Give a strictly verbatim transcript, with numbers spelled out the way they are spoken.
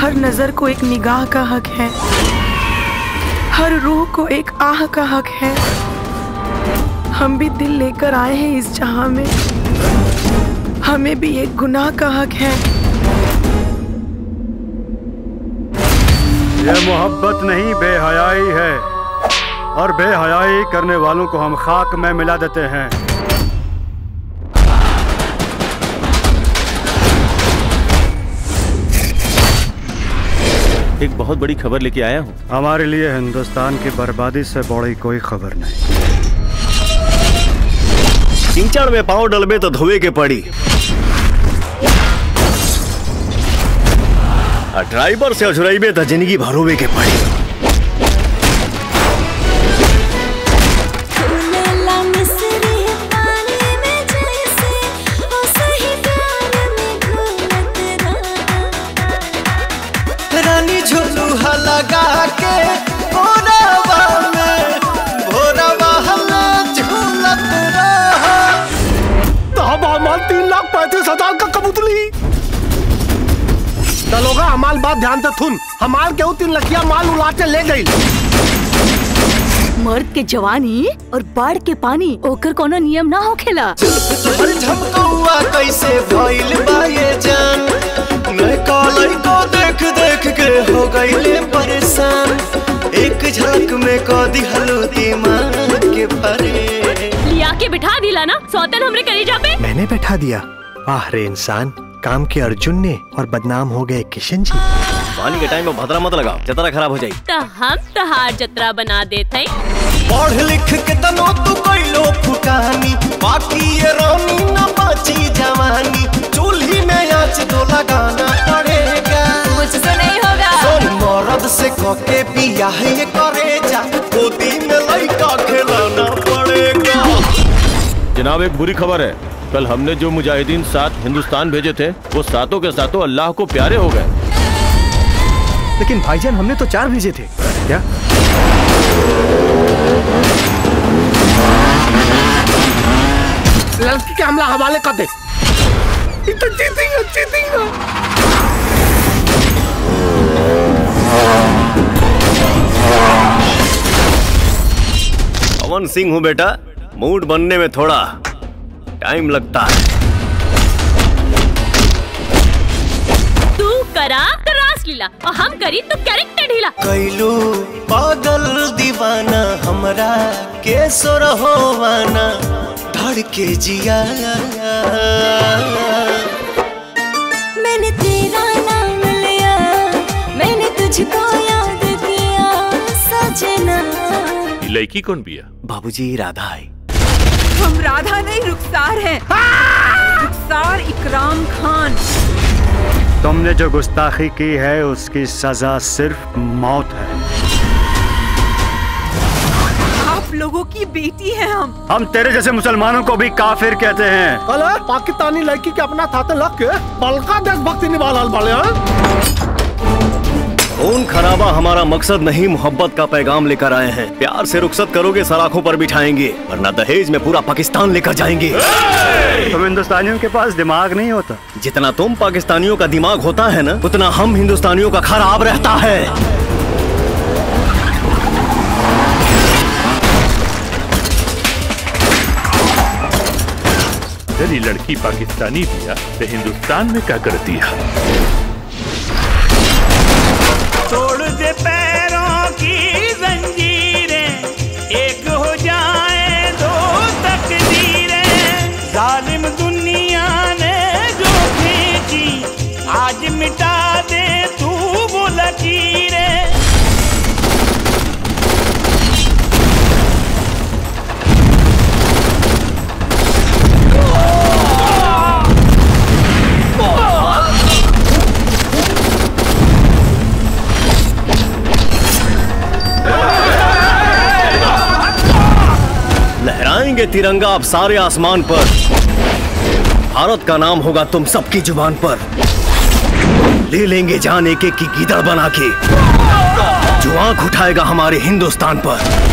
हर नजर को एक निगाह का हक है, हर रूह को एक आह का हक है। हम भी दिल लेकर आए हैं इस जहां में, हमें भी एक गुनाह का हक है। यह मोहब्बत नहीं बेहयाई है, और बेहयाई करने वालों को हम खाक में मिला देते हैं। एक बहुत बड़ी खबर लेके आया हूँ। हमारे लिए हिंदुस्तान की बर्बादी से बड़ी कोई खबर नहीं। कीचड़ में पाँव डलबे तो धोए के पड़ी। ड्राइवर से अझुराइबे तो जिंदगी भरोबे के पड़ी। झुलूहा लगा के भोरवा में, भोरवा में झूलत रहा। तब हमाल तीन लाख पैंतीस हजार का कबूतली। चलोगा हमाल बात ध्यान से सुन, हमाल के तीन लखिया माल उलाटे ले गई। मर्द के जवानी और बाढ़ के पानी ओकर कोनो नियम ना हो खेला। झमकुआ कैसे भइल बा ये जान, मैं कालई को देख देख के हो गईले परेशान। एक झलक में को दिहलो दिमाग के परे। लिया के बिठा दिला ना सौतन हमरे कलेजा पे। मैंने बैठा दिया। आह रे इंसान, काम के अर्जुन ने और बदनाम हो गए किशन जी। पानी के टाइम में भद्रा मत लगाओ, जतरा खराब हो जाये। तो हम तहार जतरा बना देते। पढ़ लिख के तनो तू कैलो फुकानी, बाकी ये रानी ना बाची जवानी। चूल्ही में आँच तो लगाना पड़ेगा, मुझसे नहीं होगा। सुन मर्द से कोके पिया ये करेजा, गोदी में लड़का खिलाना पड़ेगा। जनाब एक बुरी खबर है, कल हमने जो मुजाहिदीन साथ हिंदुस्तान भेजे थे वो सातों के सातों अल्लाह को प्यारे हो गए। लेकिन भाईजान हमने तो चार भेजे थे। क्या लड़की के हमला हवाले कर दे। इतना चीटिंग चीटिंग। पवन सिंह हूँ बेटा, मूड बनने में थोड़ा टाइम लगता है। तू करा तो रास लीला और हम करी तो कैरेक्टर ढीला। कैलू पागल दीवाना हमरा के सोर होवाना, धड़ के जिया। मैंने तेरा नाम लिया, मैंने तुझको याद किया सजना। लड़की कौन बिया? बाबूजी राधा है। हम राधा नहीं रुखसार हैं। रुखसार इकराम खान। तुमने जो गुस्ताखी की है उसकी सजा सिर्फ मौत है। लोगों की बेटी है हम। हम तेरे जैसे मुसलमानों को भी काफिर कहते हैं। अरे पाकिस्तानी लड़की के अपना थाते लग के बल्का देशभक्ति निभाल वाले हैं। खून खराबा हमारा मकसद नहीं, मोहब्बत का पैगाम लेकर आए हैं। प्यार से रुखसत करोगे सराखों पर बिठाएंगे, वरना दहेज में पूरा पाकिस्तान लेकर जाएंगे। तुम हिंदुस्तानियों के पास दिमाग नहीं होता। जितना तुम पाकिस्तानियों का दिमाग होता है न, उतना हम हिंदुस्तानियों का खराब रहता है। तेरी लड़की पाकिस्तानी दिया तो हिंदुस्तान में क्या कर दिया। छोड़ दे पैरों की जंजीरें, एक हो जाए दो तकदीरें। जालिम दुनिया ने जो भेजी आज मिटा दे तू वो लकीरें। लहराएंगे तिरंगा अब सारे आसमान पर, भारत का नाम होगा तुम सबकी जुबान पर। ले लेंगे जान एक एक की गीदड़ बना के, जो आंख उठाएगा हमारे हिंदुस्तान पर।